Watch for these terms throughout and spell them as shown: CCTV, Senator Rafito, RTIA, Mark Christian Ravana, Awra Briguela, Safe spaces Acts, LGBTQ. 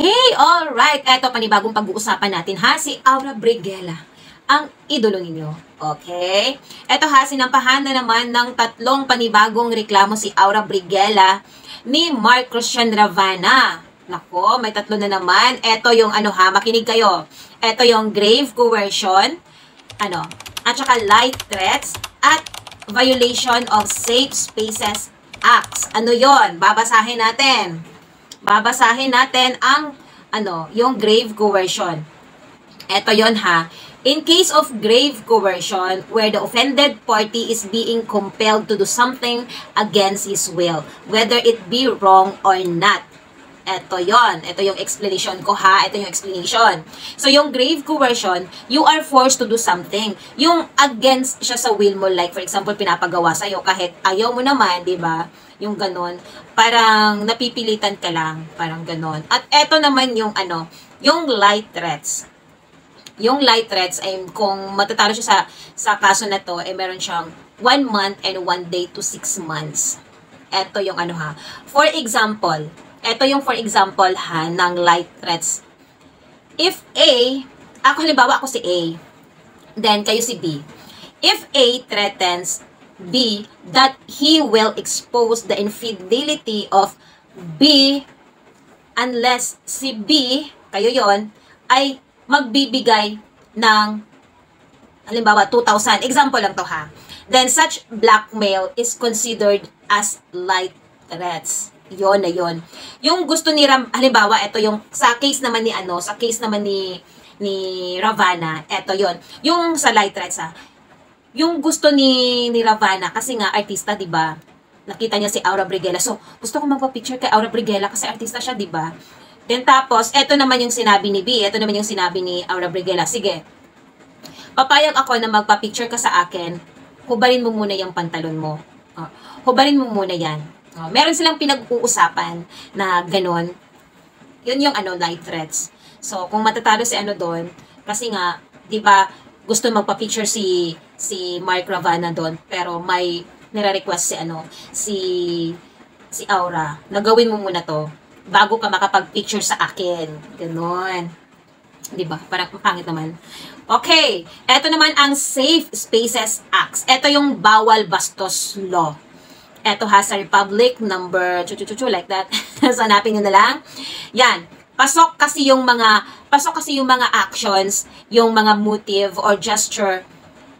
Hey, alright! Eto, panibagong pag-uusapan natin ha, si Awra Briguela, ang idolo ninyo. Okay? Eto ha, sinampahan na naman ng tatlong panibagong reklamo si Awra Briguela ni Mark Christian Ravana. Nako, may tatlo na naman. Eto yung ano ha, makinig kayo. Eto yung grave coercion, ano, at saka light threats, at violation of Safe Spaces Acts. Ano yon? Babasahin natin. Babasahin natin ang, ano, yung grave coercion. Eto yon ha. In case of grave coercion, where the offended party is being compelled to do something against his will, whether it be wrong or not. Eto yon. Eto yung explanation ko ha. Eto yung explanation. So, yung grave coercion, you are forced to do something. Yung against siya sa will mo, like for example, pinapagawa sa'yo kahit ayaw mo naman, di ba? Yung ganon. Parang napipilitan ka lang. Parang ganon. At eto naman yung ano, yung light threats. Yung light threats, ay kung matatalo siya sa kaso na to, eh meron siyang 1 month and 1 day to 6 months. Eto yung ano ha. For example, eto yung for example ha, ng light threats. If A, ako halimbawa ako si A, then kayo si B. If A threatens B that he will expose the infidelity of B unless si B, kayo yon, ay magbibigay ng halimbawa 2,000. Example lang to ha. Then such blackmail is considered as light threats. Yon na yon. Yung gusto ni Ram, halimbawa ito yung sa case naman ni ano, sa case naman ni Ravana, ito yon. Yung sa light threats ha. Yung gusto ni Ravana, kasi nga artista, 'di ba? Nakita niya si Awra Briguela. So, gusto ko magpa-picture kay Awra Briguela kasi artista siya, 'di ba? Then tapos, eto naman yung sinabi ni B, eto naman yung sinabi ni Awra Briguela. Sige. Papayag ako na magpa-picture ka sa akin. Hubarin mo muna yung pantalon mo. Hubarin mo muna 'yan. Meron silang pinag-uusapan na ganon. 'Yun yung ano, light threats. So, kung matatalo si ano doon, kasi nga, 'di ba, gusto magpa-picture si Mark Ravana doon, pero may nire-request si ano, si Awra. Nagawin mo muna 'to bago ka makapag-picture sa akin. Ganoon. 'Di ba? Parang pangit naman. Okay, eto naman ang Safe Spaces Acts. Eto yung bawal bastos law. Eto ha, sa Republic number like that. So hanapin niyo na lang. Yan. Pasok kasi yung mga actions, yung mga motive or gesture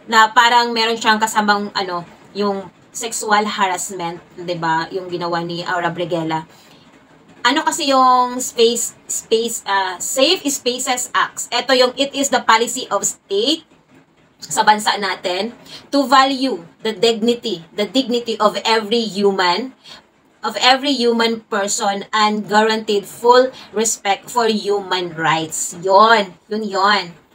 na parang meron siyang kasamang ano, yung sexual harassment, 'di ba? Yung ginawa ni Awra Briguela. Ano kasi yung Safe Spaces Acts. Ito yung it is the policy of state sa bansa natin to value the dignity of every human person and guaranteed full respect for human rights. Yun.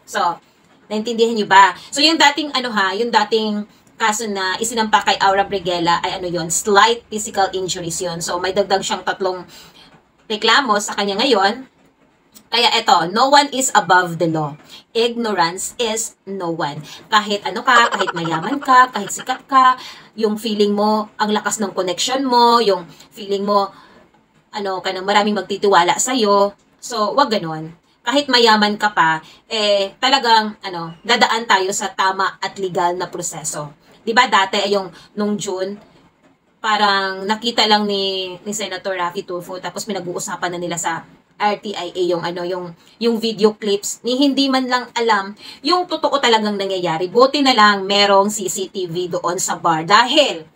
So, naintindihan nyo ba? So, yung dating ano ha, yung dating kaso na isinampa kay Awra Briguela ay ano yun, slight physical injuries yun. So, may dagdag siyang tatlong reklamo sa kanya ngayon. Kaya eto, no one is above the law. Ignorance is no one. Kahit ano ka, kahit mayaman ka, kahit sikat ka, yung feeling mo, ang lakas ng connection mo, yung feeling mo, ano, kanang maraming magtitiwala sa'yo. So, wag ganon. Kahit mayaman ka pa, eh, talagang, ano, dadaan tayo sa tama at legal na proseso. Diba dati, yung, nung June, parang nakita lang ni Senator Rafito, tapos pinag-uusapan na nila sa RTIA yung ano yung video clips ni hindi man lang alam yung totoo talagang nangyayari. Buti na lang merong CCTV doon sa bar, dahil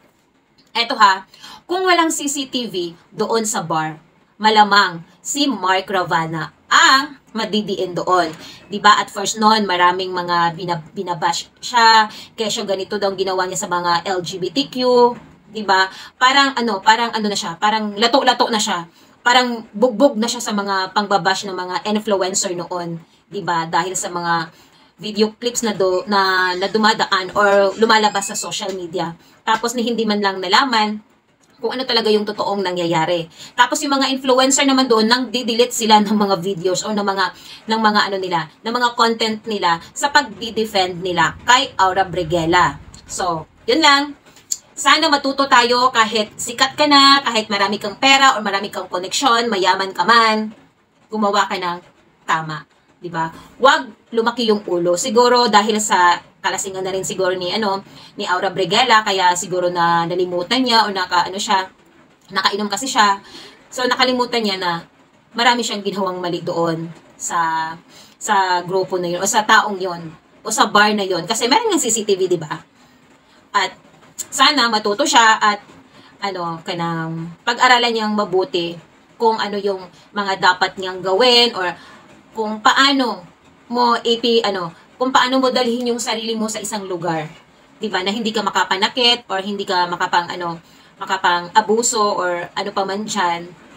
eto ha, kung walang CCTV doon sa bar, malamang si Mark Ravana ang madidiin doon. 'Di ba? At first noon, maraming mga binabash siya, kesyo ganito daw ginawa niya sa mga LGBTQ, 'di ba? Parang ano na siya, parang lato-lato na siya. Parang bugbog na siya sa mga pangbabash ng mga influencer noon, 'di ba? Dahil sa mga video clips na dumadaan or lumalabas sa social media. Tapos ni hindi man lang nalaman kung ano talaga yung totoong nangyayari. Tapos yung mga influencer naman doon, nang di-delete sila ng mga videos o ng mga ano nila, ng mga content nila sa pagdi-defend nila kay Awra Briguela. So, yun lang. Sana matuto tayo, kahit sikat ka na, kahit marami kang pera o marami kang koneksyon, mayaman ka man, gumawa ka ng tama, di ba? Huwag lumaki yung ulo. Siguro dahil sa kalasingan na rin siguro ni Awra Briguela, kaya siguro na nalimutan niya o nakainom kasi siya. So nakalimutan niya na marami siyang ginawang mali doon sa grupo na yun o sa taong yun o sa bar na yun. Kasi meron ng CCTV, di ba? At sana matuto siya at pag-aralan niyang mabuti kung ano yung mga dapat niyang gawin or kung paano mo kung paano mo dalhin yung sarili mo sa isang lugar, 'di ba? Na hindi ka makapanakit or hindi ka makapang abuso or ano pa man diyan.